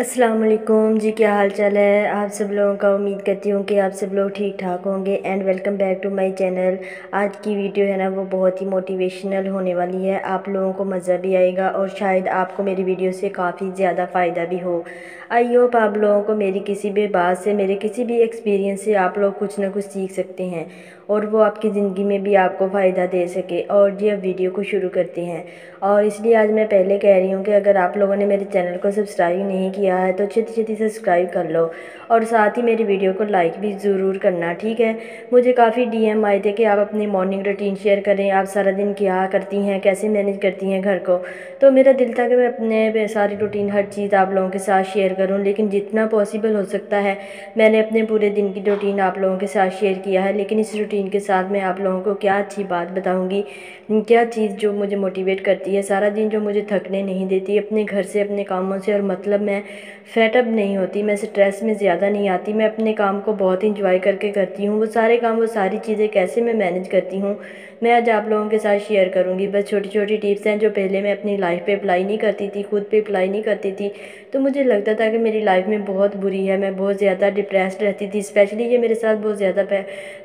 अस्सलाम वालेकुम जी, क्या हाल चाल है आप सब लोगों का। उम्मीद करती हूँ कि आप सब लोग ठीक ठाक होंगे। And welcome back to my channel. आज की वीडियो है ना वो बहुत ही मोटिवेशनल होने वाली है, आप लोगों को मज़ा भी आएगा और शायद आपको मेरी वीडियो से काफ़ी ज़्यादा फ़ायदा भी हो। आई होप आप लोगों को मेरी किसी भी बात से, मेरे किसी भी एक्सपीरियंस से आप लोग कुछ ना कुछ सीख सकते हैं और वो आपकी ज़िंदगी में भी आपको फ़ायदा दे सके। और जी अब वीडियो को शुरू करते हैं। और इसलिए आज मैं पहले कह रही हूँ कि अगर आप लोगों ने मेरे चैनल को सब्सक्राइब नहीं किया है तो जल्दी जल्दी सब्सक्राइब कर लो और साथ ही मेरी वीडियो को लाइक भी ज़रूर करना, ठीक है। मुझे काफ़ी DM आए थे कि आप अपनी मॉर्निंग रूटीन शेयर करें, आप सारा दिन क्या करती हैं, कैसे मैनेज करती हैं घर को। तो मेरा दिल था कि मैं अपने सारी रूटीन, हर चीज़ आप लोगों के साथ शेयर करूँ, लेकिन जितना पॉसिबल हो सकता है मैंने अपने पूरे दिन की रूटीन आप लोगों के साथ शेयर किया है। लेकिन इस रूटीन के साथ मैं आप लोगों को क्या अच्छी बात बताऊँगी, क्या चीज़ जो मुझे मोटिवेट करती है सारा दिन, जो मुझे थकने नहीं देती अपने घर से, अपने कामों से। और मतलब मैं फेटअप नहीं होती, मैं स्ट्रेस में ज़्यादा नहीं आती, मैं अपने काम को बहुत इंजॉय करके करती हूँ। वो सारे काम, वो सारी चीज़ें कैसे मैं मैनेज करती हूँ, मैं आज आप लोगों के साथ शेयर करूँगी। बस छोटी छोटी टिप्स हैं जो पहले मैं अपनी लाइफ पे अप्लाई नहीं करती थी, खुद पे अप्लाई नहीं करती थी। तो मुझे लगता था कि मेरी लाइफ में बहुत बुरी है, मैं बहुत ज़्यादा डिप्रेस्ड रहती थी। स्पेशली ये मेरे साथ बहुत ज़्यादा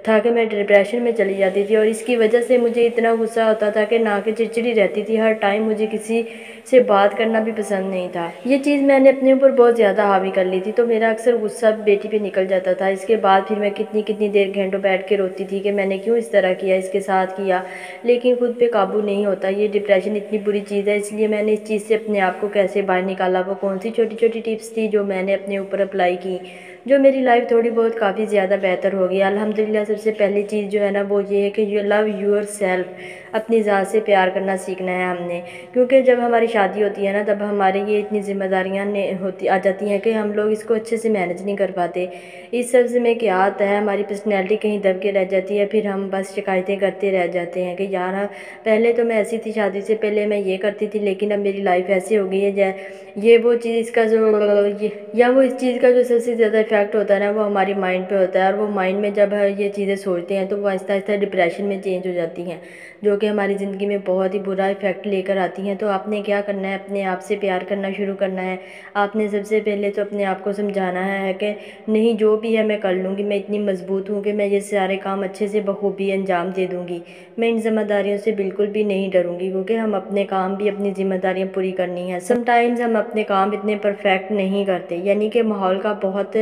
था कि मैं डिप्रेशन में चली जाती थी और इसकी वजह से मुझे इतना गुस्सा होता था कि ना कि चिड़चिड़ी रहती थी। हर टाइम मुझे किसी से बात करना भी पसंद नहीं था। ये चीज़ मैंने अपने ऊपर बहुत ज़्यादा हावी कर ली थी, तो मेरा अक्सर गुस्सा बेटी पे निकल जाता था। इसके बाद फिर मैं कितनी कितनी देर घंटों बैठ के रोती थी कि मैंने क्यों इस तरह किया, इसके साथ किया, लेकिन खुद पे काबू नहीं होता। ये डिप्रेशन इतनी बुरी चीज़ है। इसलिए मैंने इस चीज़ से अपने आप को कैसे बाहर निकाला, वो कौन सी छोटी छोटी टिप्स थी जो मैंने अपने ऊपर अप्लाई की, जो मेरी लाइफ थोड़ी बहुत काफ़ी ज़्यादा बेहतर हो गई अल्हम्दुलिल्लाह। सबसे पहली चीज़ जो है ना वो ये है कि यू लव योर सेल्फ, अपनी ज़ात से प्यार करना सीखना है हमने। क्योंकि जब हमारी शादी होती है ना तब हमारे ये इतनी जिम्मेदारियाँ होती आ जाती हैं कि हम लोग इसको अच्छे से मैनेज नहीं कर पाते। इस सब में क्या आता है, हमारी पर्सनैलिटी कहीं दब के रह जाती है, फिर हम बस शिकायतें करते रह जाते हैं कि यार पहले तो मैं ऐसी थी, शादी से पहले मैं ये करती थी, लेकिन अब मेरी लाइफ ऐसी हो गई है। ये वो चीज़, इसका जो या वो इस चीज़ का जो सबसे ज़्यादा इफेक्ट होता है ना वो हमारे माइंड पे होता है। और वो माइंड में जब ये चीज़ें सोचते हैं तो वो आहिस्ता आहिस्ता डिप्रेशन में चेंज हो जाती हैं, जो कि हमारी ज़िंदगी में बहुत ही बुरा इफेक्ट लेकर आती हैं। तो आपने क्या करना है, अपने आप से प्यार करना शुरू करना है। आपने सबसे पहले तो अपने आप को समझाना है कि नहीं, जो भी है मैं कर लूँगी, मैं इतनी मजबूत हूँ कि मैं ये सारे काम अच्छे से बखूबी अंजाम दे दूँगी। मैं इन जिम्मेदारियों से बिल्कुल भी नहीं डरूँगी, क्योंकि हम अपने काम भी, अपनी जिम्मेदारियाँ पूरी करनी है। समटाइम्स हम अपने काम इतने परफेक्ट नहीं करते, यानी कि माहौल का बहुत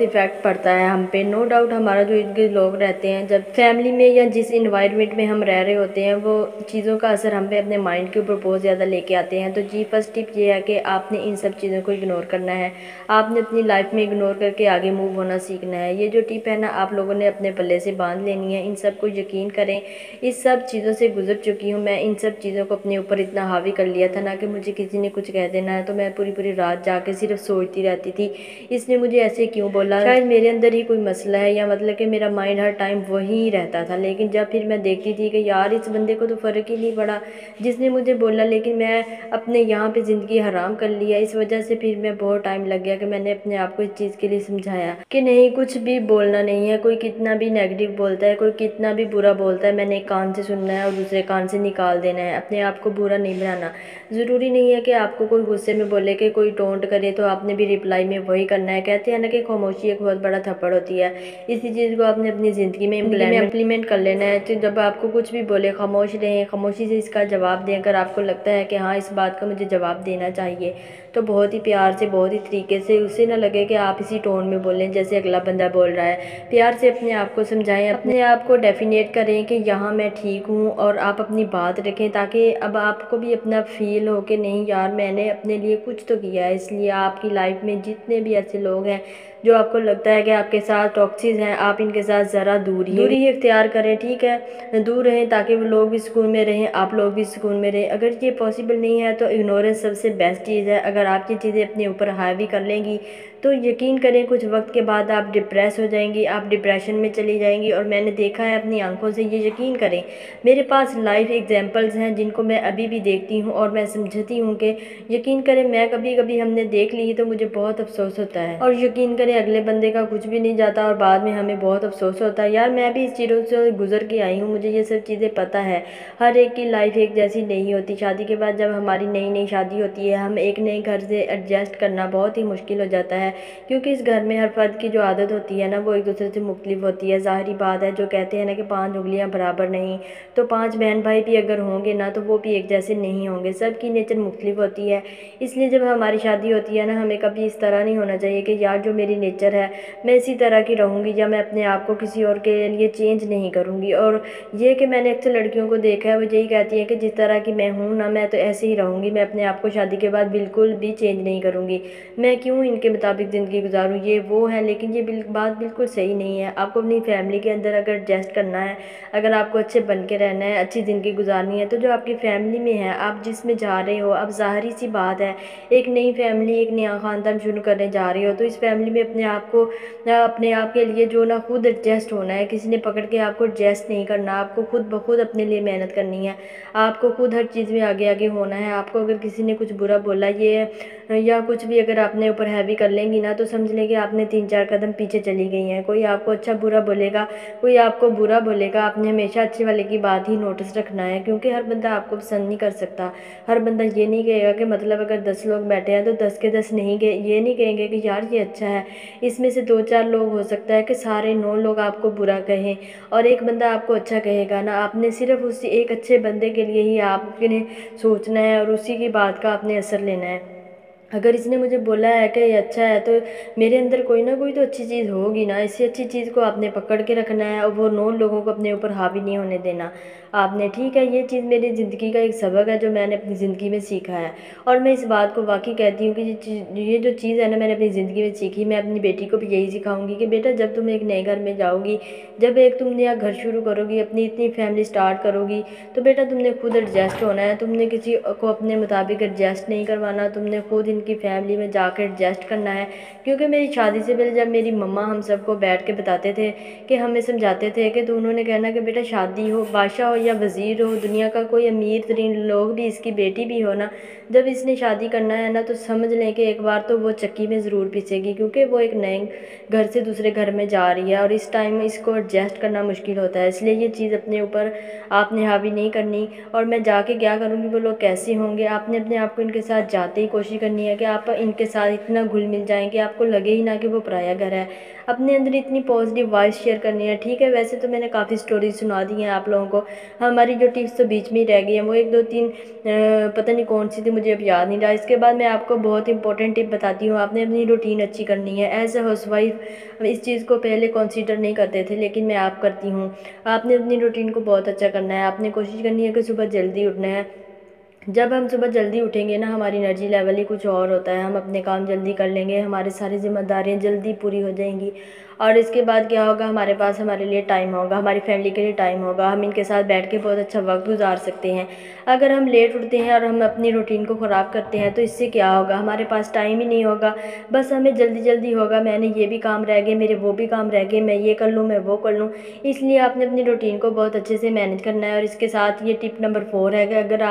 इफ़ेक्ट पड़ता है हम पे, नो डाउट। हमारा जो इर्द-गिर्द लोग रहते हैं, जब फैमिली में या जिस इन्वायरमेंट में हम रह रहे होते हैं, वो चीज़ों का असर हम पे अपने माइंड के ऊपर बहुत ज़्यादा लेके आते हैं। तो जी फर्स्ट टिप ये है कि आपने इन सब चीज़ों को इग्नोर करना है, आपने अपनी लाइफ में इग्नोर करके आगे मूव होना सीखना है। ये जो टिप है ना आप लोगों ने अपने पल्ले से बांध लेनी है। इन सब को यकीन करें, इस सब चीज़ों से गुजर चुकी हूँ मैं। इन सब चीज़ों को अपने ऊपर इतना हावी कर लिया था ना कि मुझे किसी ने कुछ कह देना है तो मैं पूरी रात जाके सिर्फ सोचती रहती थी, इसने मुझे ऐसे क्यों बोला, शायद मेरे अंदर ही कोई मसला है, या मतलब कि मेरा माइंड हर टाइम वहीं रहता था। लेकिन जब फिर मैं देखती थी कि यार इस बंदे को तो फ़र्क ही नहीं पड़ा जिसने मुझे बोला, लेकिन मैं अपने यहाँ पे ज़िंदगी हराम कर लिया। इस वजह से फिर मैं बहुत टाइम लग गया कि मैंने अपने आप को इस चीज़ के लिए समझाया कि नहीं, कुछ भी बोलना नहीं है, कोई कितना भी नेगेटिव बोलता है, कोई कितना भी बुरा बोलता है, मैंने एक कान से सुनना है और दूसरे कान से निकाल देना है। अपने आप को बुरा नहीं बनाना। ज़रूरी नहीं है कि आपको कोई गुस्से में बोले, कि कोई टोंट करे तो आपने भी रिप्लाई में वही करना है। कहते हैं ना कि खामोशी एक बहुत बड़ा थप्पड़ होती है, इसी चीज़ को आपने अपनी ज़िंदगी में इम्प्लीमेंट कर लेना है। तो जब आपको कुछ भी बोले खामोश रहें, खामोशी से इसका जवाब दें। अगर आपको लगता है कि हाँ इस बात का मुझे जवाब देना चाहिए, तो बहुत ही प्यार से, बहुत ही तरीके से, उससे ना लगे कि आप इसी टोन में बोलें जैसे अगला बंदा बोल रहा है। प्यार से अपने आप को समझाएं, अपने आप को डेफिनेट करें कि यहाँ मैं ठीक हूँ और आप अपनी बात रखें, ताकि अब आपको भी अपना फील हो कि नहीं यार मैंने अपने लिए कुछ तो किया है। इसलिए आपकी लाइफ में जितने भी ऐसे लोग हैं जो आपको लगता है कि आपके साथ टॉक्सिक हैं, आप इनके साथ ज़रा दूरी इख्तियार करें, ठीक है, दूर रहें, ताकि वो लोग भी सुकून में रहें, आप लोग भी सुकून में रहें। अगर ये पॉसिबल नहीं है तो इग्नोरेंस सबसे बेस्ट चीज़ है। अगर आप ये चीज़ें अपने ऊपर हावी कर लेंगी तो यकीन करें कुछ वक्त के बाद आप डिप्रेस हो जाएंगी, आप डिप्रेशन में चली जाएंगी। और मैंने देखा है अपनी आंखों से, ये यकीन करें मेरे पास लाइफ एग्जांपल्स हैं जिनको मैं अभी भी देखती हूँ और मैं समझती हूँ कि यकीन करें मैं कभी कभी हमने देख ली तो मुझे बहुत अफसोस होता है। और यकीन करें अगले बंदे का कुछ भी नहीं जाता और बाद में हमें बहुत अफसोस होता है, यार मैं भी इस चीज़ों से गुजर के आई हूँ, मुझे ये सब चीज़ें पता है। हर एक की लाइफ एक जैसी नहीं होती। शादी के बाद जब हमारी नई नई शादी होती है, हम एक नए घर से एडजस्ट करना बहुत ही मुश्किल हो जाता है, क्योंकि इस घर में हर फर्द की जो आदत होती है ना, वो एक दूसरे से मुख्तलिफ होती है। ज़ाहरी बात है, जो कहते हैं ना कि 5 उंगलियाँ बराबर नहीं, तो 5 बहन भाई भी अगर होंगे ना, तो वो भी एक जैसे नहीं होंगे। सबकी नेचर मुख्तलिफ होती है। इसलिए जब हमारी शादी होती है ना, हमें कभी इस तरह नहीं होना चाहिए कि यार जो मेरी नेचर है मैं इसी तरह की रहूँगी या मैं अपने आप को किसी और के लिए चेंज नहीं करूँगी। और ये कि मैंने अक्सर लड़कियों को देखा है, वो यही कहती है कि जिस तरह की मैं हूँ ना, मैं तो ऐसे ही रहूँगी, मैं अपने आप को शादी के बाद बिल्कुल भी चेंज नहीं करूँगी, मैं क्यों इनके मुताबिक ज़िंदगी गुजारूँ, ये वो है। लेकिन ये बात बिल्कुल सही नहीं है। आपको अपनी फैमिली के अंदर अगर एडजस्ट करना है, अगर आपको अच्छे बन के रहना है, अच्छी ज़िंदगी गुजारनी है, तो जो आपकी फैमिली में है, आप जिसमें जा रहे हो, आप ज़ाहरी सी बात है एक नई फैमिली, एक नया ख़ानदान शुरू करने जा रहे हो, तो इस फैमिली में अपने आप को, अपने आप के लिए जो ना खुद एडजस्ट होना है, किसी ने पकड़ के आपको एडजस्ट नहीं करना। आपको खुद ब खुद अपने लिए मेहनत करनी है, आपको खुद हर चीज़ में आगे आगे होना है। आपको अगर किसी ने कुछ बुरा बोला ये या कुछ भी अगर आपने ऊपर हैवी कर लेंगी ना, तो समझ लें कि आपने 3-4 कदम पीछे चली गई हैं। कोई आपको अच्छा बुरा बोलेगा, कोई आपको बुरा बोलेगा, आपने हमेशा अच्छे वाले की बात ही नोटिस रखना है, क्योंकि हर बंदा आपको पसंद नहीं कर सकता। हर बंदा ये नहीं कहेगा कि मतलब अगर 10 लोग बैठे हैं तो 10 के 10 नहीं गए, ये नहीं कहेंगे कि यार ये अच्छा है। इसमें से 2-4 लोग, हो सकता है कि सारे 9 लोग आपको बुरा कहें और एक बंदा आपको अच्छा कहेगा ना। आपने सिर्फ उसी एक अच्छे बंदे के लिए ही आपने सोचना है और उसी की बात का आपने असर लेना है। अगर इसने मुझे बोला है कि ये अच्छा है, तो मेरे अंदर कोई ना कोई तो अच्छी चीज़ होगी ना, इससे अच्छी चीज़ को आपने पकड़ के रखना है और वो 9 लोगों को अपने ऊपर हावी नहीं होने देना आपने। ठीक है, ये चीज़ मेरी ज़िंदगी का एक सबक है जो मैंने अपनी ज़िंदगी में सीखा है, और मैं इस बात को वाकई कहती हूँ कि ये जो चीज़ है ना, मैंने अपनी ज़िंदगी में सीखी। मैं अपनी बेटी को भी यही सिखाऊंगी कि बेटा, जब तुम एक नए घर में जाओगी, जब एक तुम नया घर शुरू करोगी, अपनी इतनी फैमिली स्टार्ट करोगी, तो बेटा तुमने खुद एडजस्ट होना है। तुमने किसी को अपने मुताबिक एडजस्ट नहीं करवाना, तुमने खुद की फैमिली में जाकर एडजस्ट करना है। क्योंकि मेरी शादी से पहले जब मेरी मम्मा हम सबको बैठ के बताते थे, कि हमें समझाते थे कि, तो उन्होंने कहना कि बेटा शादी हो, बादशाह हो या वज़ीर हो, दुनिया का कोई अमीर तरीन लोग भी, इसकी बेटी भी हो ना, जब इसने शादी करना है ना, तो समझ लें कि एक बार तो वो चक्की में ज़रूर पिसेगी, क्योंकि वो एक नए घर से दूसरे घर में जा रही है और इस टाइम इसको एडजस्ट करना मुश्किल होता है। इसलिए ये चीज़ अपने ऊपर आपने हावी नहीं करनी। और मैं जाके क्या करूँगी, वो लोग कैसे होंगे, आपने अपने आप को इनके साथ जाते ही कोशिश करनी है कि आप इनके साथ इतना घुल मिल जाएं कि आपको लगे ही ना कि वो पराया घर है। अपने अंदर इतनी पॉजिटिव वॉइस शेयर करनी है। ठीक है, वैसे तो मैंने काफ़ी स्टोरीज सुना दी हैं आप लोगों को, हमारी जो टिप्स तो बीच में ही रह गई हैं, वो 1-2-3 पता नहीं कौन सी थी, मुझे अब याद नहीं रहा। इसके बाद मैं आपको बहुत इंपॉर्टेंट टिप बताती हूँ। आपने अपनी रूटीन अच्छी करनी है। एज ए हाउसवाइफ इस चीज़ को पहले कंसीडर नहीं करते थे, लेकिन मैं आप करती हूँ। आपने अपनी रूटीन को बहुत अच्छा करना है। आपने कोशिश करनी है कि सुबह जल्दी उठना है। जब हम सुबह जल्दी उठेंगे ना, हमारी एनर्जी लेवल ही कुछ और होता है, हम अपने काम जल्दी कर लेंगे, हमारी सारी जिम्मेदारियां जल्दी पूरी हो जाएंगी। और इसके बाद क्या होगा, हमारे पास हमारे लिए टाइम होगा, हमारी फैमिली के लिए टाइम होगा, हम इनके साथ बैठ के बहुत अच्छा वक्त गुजार सकते हैं। अगर हम लेट उठते हैं और हम अपनी रूटीन को ख़राब करते हैं, तो इससे क्या होगा, हमारे पास टाइम ही नहीं होगा, बस हमें जल्दी जल्दी होगा। मैंने ये भी काम रह गए, मेरे वो भी काम रह गए, मैं ये कर लूँ, मैं वो कर लूँ। इसलिए आपने अपनी रूटीन को बहुत अच्छे से मैनेज करना है। और इसके साथ ये टिप नंबर 4 है कि अगर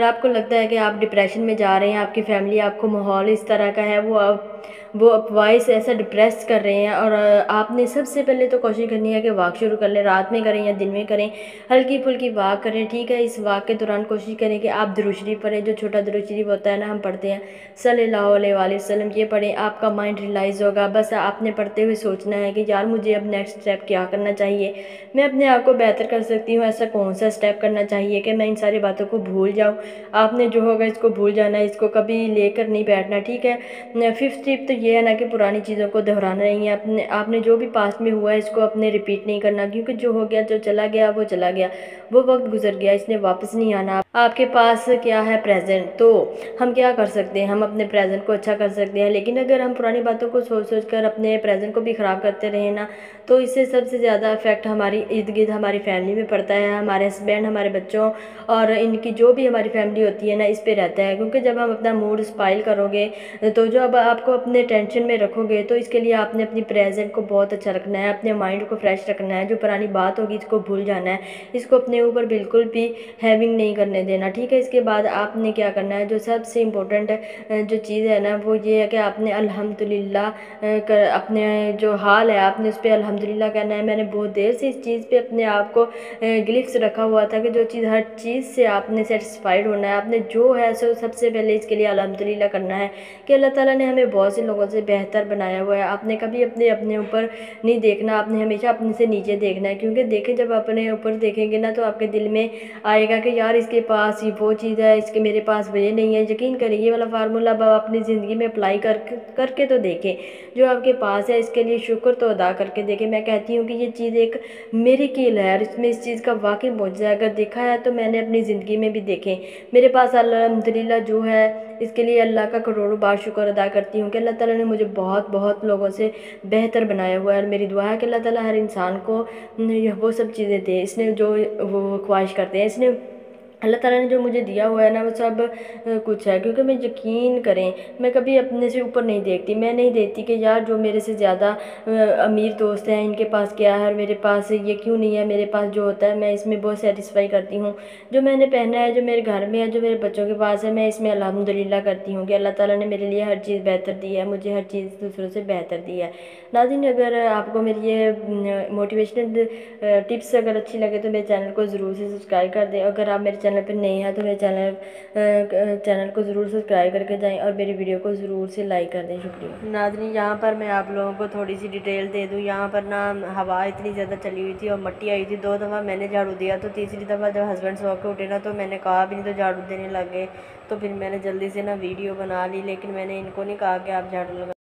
आपको लगता है कि आप डिप्रेशन में जा रहे हैं, आपकी फैमिली, आपको माहौल इस तरह का है, वो अपवाइस ऐसा डिप्रेस कर रहे हैं, और आपने सबसे पहले तो कोशिश करनी है कि वॉक शुरू कर लें। रात में करें या दिन में करें, हल्की फुल्की वॉक करें। ठीक है, इस वॉक के दौरान कोशिश करें कि आप दुरूद शरीफ पढ़ें। जो छोटा दुरूद शरीफ होता है ना, हम पढ़ते हैं सल्लल्लाहु अलैहि वसल्लम, ये पढ़ें। आपका माइंड रिलैक्स होगा। बस आपने पढ़ते हुए सोचना है कि यार मुझे अब नेक्स्ट स्टेप क्या करना चाहिए, मैं अपने आप को बेहतर कर सकती हूँ, ऐसा कौन सा स्टेप करना चाहिए कि मैं इन सारी बातों को भूल जाऊँ। आपने जो होगा इसको भूल जाना है, इसको कभी लेकर नहीं बैठना। ठीक है, 5th टिप तो ये है ना कि पुरानी चीज़ों को दोहराना नहीं है। आपने जो भी पास्ट में हुआ है, इसको अपने रिपीट नहीं करना, क्योंकि जो हो गया, जो चला गया वो चला गया, वो वक्त गुजर गया, इसने वापस नहीं आना। आपके पास क्या है, प्रेजेंट। तो हम क्या कर सकते हैं, हम अपने प्रेजेंट को अच्छा कर सकते हैं। लेकिन अगर हम पुरानी बातों को सोच सोच कर अपने प्रेजेंट को भी ख़राब करते रहें ना, तो इससे सबसे ज़्यादा इफेक्ट हमारी इर्द गिर्द, हमारी फैमिली में पड़ता है, हमारे हस्बैंड, हमारे बच्चों और इनकी जो भी हमारी फैमिली होती है ना, इस पर रहता है। क्योंकि जब हम अपना मूड स्पाइल करोगे, तो जो अब आपको अपने टेंशन में रखोगे, तो इसके लिए आपने अपनी प्रेजेंट को बहुत अच्छा रखना है, अपने माइंड को फ्रेश रखना है, जो पुरानी बात होगी इसको भूल जाना है, इसको अपने ऊपर बिल्कुल भी हैविंग नहीं करने देना, ठीक है। इसके बाद आपने क्या करना है, जो सबसे इम्पोर्टेंट जो चीज़ है ना वो ये है कि आपने अल्हम्दुलिल्लाह अपने जो हाल है आपने उस पर अल्हम्दुलिल्लाह कहना है। मैंने बहुत देर से इस चीज़ पे अपने आप को गिलिप्स रखा हुआ था कि जो चीज़ हर चीज़ से आपने सेटिस्फाइड होना है, आपने जो है सो सबसे पहले इसके लिए अल्हम्दुलिल्लाह करना है कि अल्लाह ताला ने हमें बहुत से लोगों से बेहतर बनाया हुआ है। आपने कभी अपने अपने ऊपर नहीं देखना, आपने हमेशा अपने से नीचे देखना है, क्योंकि देखें जब अपने ऊपर देखेंगे ना तो आपके दिल में आएगा कि यार इसके पास ये वो चीज़ है, इसके मेरे पास वजह नहीं है। यकीन करिए ये वाला फार्मूला अब अपनी ज़िंदगी में अप्लाई करके तो देखें, जो आपके पास है इसके लिए शुक्र तो अदा करके देखें। मैं कहती हूँ कि ये चीज़ एक मिरेकल है और इसमें इस चीज़ का वाकई मौजज़ा अगर देखा है तो मैंने अपनी ज़िंदगी में भी देखें। मेरे पास अल्हम्दुलिल्लाह जो है इसके लिए अल्लाह का करोड़ों बार शुक्र अदा करती हूँ कि अल्लाह ताला ने मुझे बहुत बहुत लोगों से बेहतर बनाया हुआ है। और मेरी दुआ है कि अल्लाह ताला हर इंसान को वो सब चीज़ें दे इसने जो वो ख्वाहिश करते हैं, इसने अल्लाह ताला ने जो मुझे दिया हुआ है ना वो सब कुछ है। क्योंकि मैं यकीन करें मैं कभी अपने से ऊपर नहीं देखती, मैं नहीं देखती कि यार जो मेरे से ज़्यादा अमीर दोस्त हैं इनके पास क्या है और मेरे पास ये क्यों नहीं है। मेरे पास जो होता है मैं इसमें बहुत सेटिस्फाई करती हूँ, जो मैंने पहना है, जो मेरे घर में है, जो मेरे बच्चों के पास है, मैं इसमें अल्हम्दुलिल्लाह करती हूँ कि अल्लाह ताला ने मेरे लिए हर चीज़ बेहतर दी है, मुझे हर चीज़ दूसरों से बेहतर दी है। नाज़रीन अगर आपको मेरी ये मोटिवेशनल टिप्स अगर अच्छी लगे तो मेरे चैनल को ज़रूर से सब्सक्राइब कर दें। अगर आप मेरे चैनल पर नए हैं तो मेरे चैनल को ज़रूर सब्सक्राइब करके जाएं और मेरी वीडियो को ज़रूर से लाइक कर दें। शुक्रिया। नाज़रीन यहाँ पर मैं आप लोगों को थोड़ी सी डिटेल दे दूँ। यहाँ पर ना हवा इतनी ज़्यादा चली हुई थी और मट्टी आई थी, 2 दफ़ा मैंने झाड़ू दिया तो तीसरी दफ़ा जब हस्बैंड सो के उठे ना तो मैंने कहा भी नहीं तो झाड़ू देने लग गए, तो फिर मैंने जल्दी से ना वीडियो बना ली, लेकिन मैंने इनको नहीं कहा कि आप झाड़ू लगा।